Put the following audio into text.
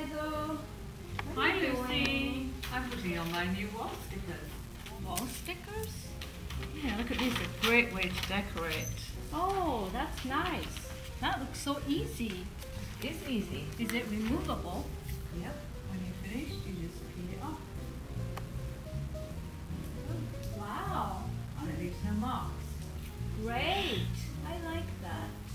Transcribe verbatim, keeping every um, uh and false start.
Hazel. Hi Lucy. I'm putting on my new wall stickers. Wall stickers? Yeah, look at this. A great way to decorate. Oh, that's nice. That looks so easy. It's easy. Is it removable? Yep. When you finish, you just peel it off. Wow. And it leaves no marks. Great. I like that.